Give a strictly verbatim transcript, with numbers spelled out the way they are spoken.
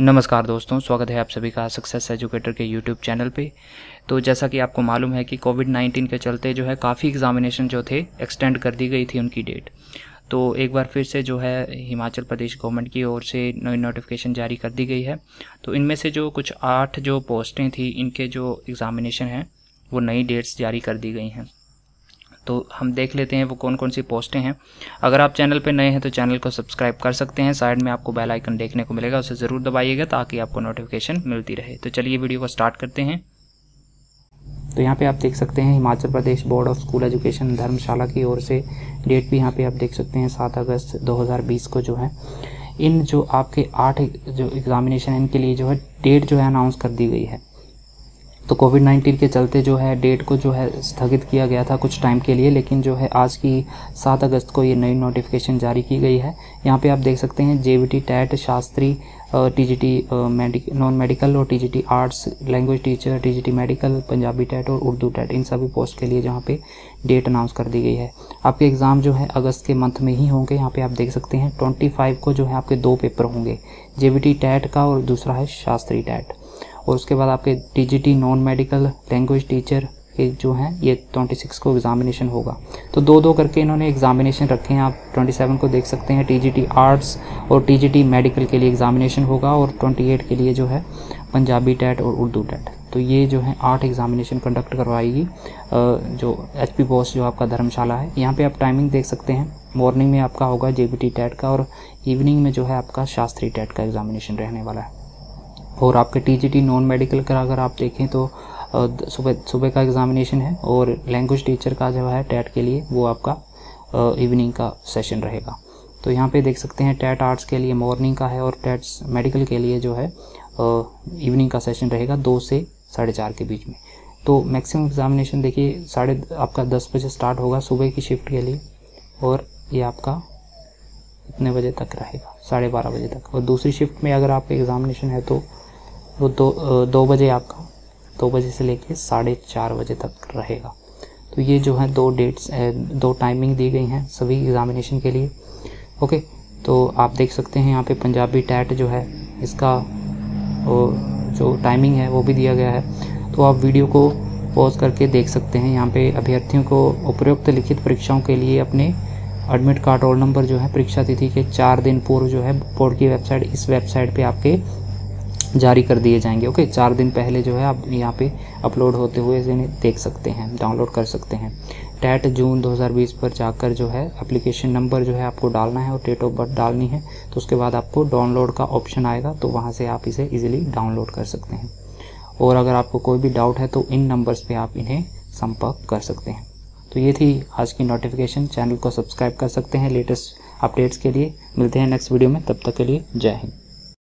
नमस्कार दोस्तों, स्वागत है आप सभी का सक्सेस एजुकेटर के यूट्यूब चैनल पे। तो जैसा कि आपको मालूम है कि कोविड नाइन्टीन के चलते जो है काफ़ी एग्ज़ामिनेशन जो थे एक्सटेंड कर दी गई थी उनकी डेट। तो एक बार फिर से जो है हिमाचल प्रदेश गवर्नमेंट की ओर से नई नोटिफिकेशन जारी कर दी गई है। तो इनमें से जो कुछ आठ जो पोस्टें थी इनके जो एग्ज़ामिनेशन हैं वो नई डेट्स जारी कर दी गई हैं। तो हम देख लेते हैं वो कौन कौन सी पोस्टें हैं। अगर आप चैनल पर नए हैं तो चैनल को सब्सक्राइब कर सकते हैं, साइड में आपको बेल आइकन देखने को मिलेगा, उसे ज़रूर दबाइएगा ताकि आपको नोटिफिकेशन मिलती रहे। तो चलिए वीडियो को स्टार्ट करते हैं। तो यहाँ पे आप देख सकते हैं Himachal Pradesh board of school education Dharamshala की ओर से डेट भी यहाँ पर आप देख सकते हैं सात अगस्त दो हज़ार बीस को जो है इन जो आपके आठ जो एग्ज़ामिनेशन है इनके लिए जो है डेट जो है अनाउंस कर दी गई है। तो कोविड नाइन्टीन के चलते जो है डेट को जो है स्थगित किया गया था कुछ टाइम के लिए, लेकिन जो है आज की सात अगस्त को ये नई नोटिफिकेशन जारी की गई है। यहाँ पे आप देख सकते हैं JBT, TET, Shastri, TGT non medical और TGT arts, language teacher, TGT medical, Punjabi TET और उर्दू टैट, इन सभी पोस्ट के लिए जहाँ पे डेट अनाउंस कर दी गई है। आपके एग्ज़ाम जो है अगस्त के मंथ में ही होंगे। यहाँ पे आप देख सकते हैं ट्वेंटी फाइव को जो है आपके दो पेपर होंगे, जेवीटी टैट का और दूसरा है शास्त्री टैट, और उसके बाद आपके TGT non medical, language teacher के जो हैं ये छब्बीस को एग्ज़ामिनेशन होगा। तो दो दो करके इन्होंने एग्ज़ामिनेशन रखे हैं। आप सत्ताईस को देख सकते हैं टीजीटी आर्ट्स और टीजीटी मेडिकल के लिए एग्ज़ामिनेशन होगा, और अट्ठाईस के लिए जो है पंजाबी टैट और उर्दू टैट। तो ये जो है आठ एग्ज़ामिनेशन कंडक्ट करवाएगी जो एचपी पोस्ट जो आपका धर्मशाला है। यहाँ पर आप टाइमिंग देख सकते हैं, मॉर्निंग में आपका होगा जेवीटी टैट का और इवनिंग में जो है आपका शास्त्री टैट का एग्ज़ामिनेशन रहने वाला है। और आपके टीजीटी नॉन मेडिकल का अगर आप देखें तो सुबह सुबह का एग्ज़ामिनेशन है, और लैंग्वेज टीचर का जो है टैट के लिए वो आपका इवनिंग का सेशन रहेगा। तो यहाँ पे देख सकते हैं टैट आर्ट्स के लिए मॉर्निंग का है और टैट मेडिकल के लिए जो है इवनिंग का सेशन रहेगा दो से साढ़े चार के बीच में। तो मैक्सिमम एग्ज़ामिनेशन देखिए साढ़े आपका दस बजे स्टार्ट होगा सुबह की शिफ्ट के लिए, और ये आपका इतने बजे तक रहेगा साढ़े बारह बजे तक। और दूसरी शिफ्ट में अगर आपका एग्ज़ामिनेशन है तो वो दो दो बजे आपका दो बजे से लेके साढ़े चार बजे तक रहेगा। तो ये जो है दो डेट्स दो टाइमिंग दी गई हैं सभी एग्ज़ामिनेशन के लिए। ओके, तो आप देख सकते हैं यहाँ पे पंजाबी टैट जो है इसका जो टाइमिंग है वो भी दिया गया है। तो आप वीडियो को पॉज करके देख सकते हैं। यहाँ पे अभ्यर्थियों को उपरोक्त लिखित परीक्षाओं के लिए अपने एडमिट कार्ड, रोल नंबर जो है परीक्षा तिथि के चार दिन पूर्व जो है बोर्ड की वेबसाइट इस वेबसाइट पे आपके जारी कर दिए जाएंगे। ओके, चार दिन पहले जो है आप यहाँ पे अपलोड होते हुए इन्हें देख सकते हैं, डाउनलोड कर सकते हैं। टैट जून दो हज़ार बीस पर जाकर जो है एप्लीकेशन नंबर जो है आपको डालना है और डेट ऑफ बर्थ डालनी है। तो उसके बाद आपको डाउनलोड का ऑप्शन आएगा, तो वहाँ से आप इसे ईजिली डाउनलोड कर सकते हैं। और अगर आपको कोई भी डाउट है तो इन नंबर्स पर आप इन्हें संपर्क कर सकते हैं। तो ये थी आज की नोटिफिकेशन। चैनल को सब्सक्राइब कर सकते हैं लेटेस्ट अपडेट्स के लिए। मिलते हैं नेक्स्ट वीडियो में, तब तक के लिए जय हिंद।